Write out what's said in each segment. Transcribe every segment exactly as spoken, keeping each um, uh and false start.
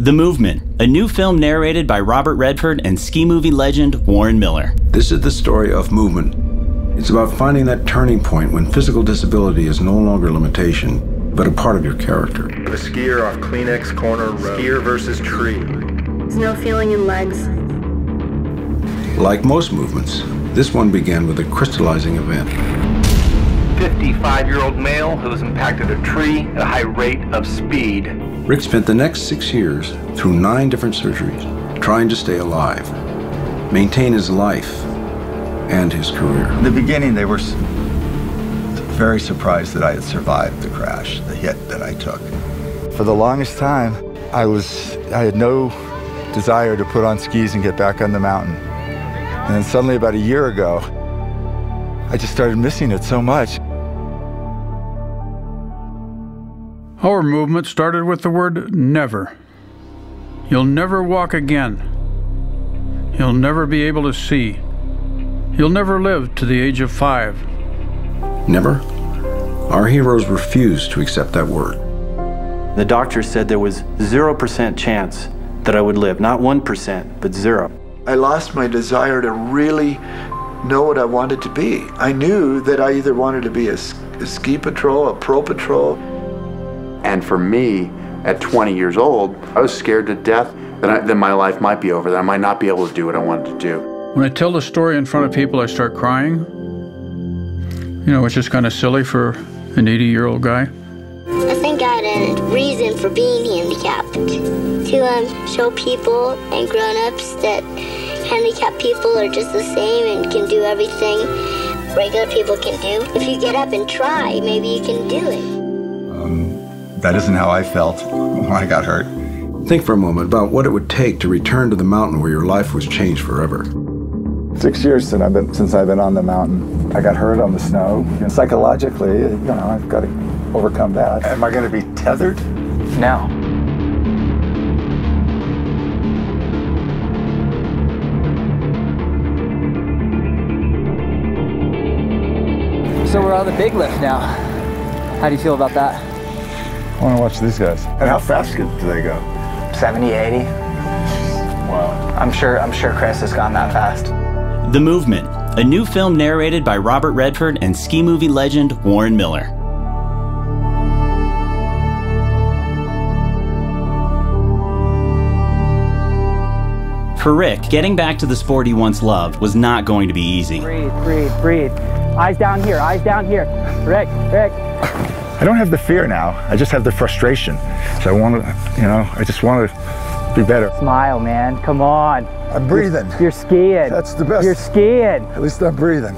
The Movement, a new film narrated by Robert Redford and ski movie legend Warren Miller. This is the story of movement. It's about finding that turning point when physical disability is no longer a limitation, but a part of your character. The skier off Kleenex Corner Road. Skier versus tree. There's no feeling in legs. Like most movements, this one began with a crystallizing event. fifty-five-year-old male who has impacted a tree at a high rate of speed. Rick spent the next six years through nine different surgeries trying to stay alive, maintain his life and his career. In the beginning, they were very surprised that I had survived the crash, the hit that I took. For the longest time, I was, I had no desire to put on skis and get back on the mountain. And then suddenly, about a year ago, I just started missing it so much. Our movement started with the word never. You'll never walk again. You'll never be able to see. You'll never live to the age of five. Never? Our heroes refused to accept that word. The doctor said there was zero percent chance that I would live. Not one percent, but zero. I lost my desire to really know what I wanted to be. I knew that I either wanted to be a, a ski patrol, a pro patrol. And for me, at twenty years old, I was scared to death that, I, that my life might be over, that I might not be able to do what I wanted to do. When I tell the story in front of people, I start crying. You know, it's just kind of silly for an eighty-year-old guy. I think I had a reason for being handicapped, to um, show people and grown-ups that handicapped people are just the same and can do everything regular people can do. If you get up and try, maybe you can do it. Um, that isn't how I felt when I got hurt. Think for a moment about what it would take to return to the mountain where your life was changed forever. Six years since I've been, since I've been on the mountain. I got hurt on the snow. And psychologically, you know, I've got to overcome that. Am I going to be tethered? Now. So we're on the big lift now. How do you feel about that? I want to watch these guys. And how fast do they go? seventy, eighty. Wow. I'm sure, I'm sure Chris has gone that fast. The Movement, a new film narrated by Robert Redford and ski movie legend Warren Miller. For Rick, getting back to the sport he once loved was not going to be easy. Breathe, breathe, breathe. Eyes down here, eyes down here. Rick, Rick. I don't have the fear now. I just have the frustration. So I want to, you know, I just want to be better. Smile, man. Come on. I'm breathing. You're, you're skiing. That's the best. You're skiing. At least I'm breathing.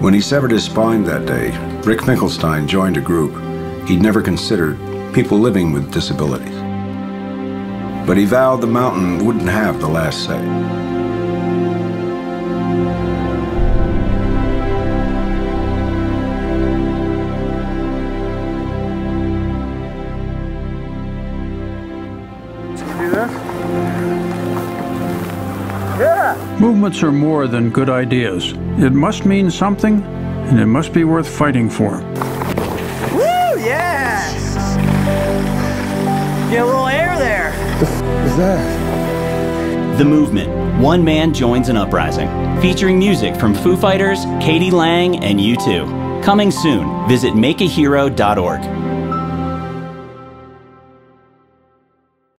When he severed his spine that day, Rick Finkelstein joined a group he'd never considered, people living with disabilities. But he vowed the mountain wouldn't have the last say. Movements are more than good ideas. It must mean something, and it must be worth fighting for. Woo, yeah! Get a little air there. What is that? The Movement, one man joins an uprising. Featuring music from Foo Fighters, Katie Lang, and U two. Coming soon, visit make a hero dot org.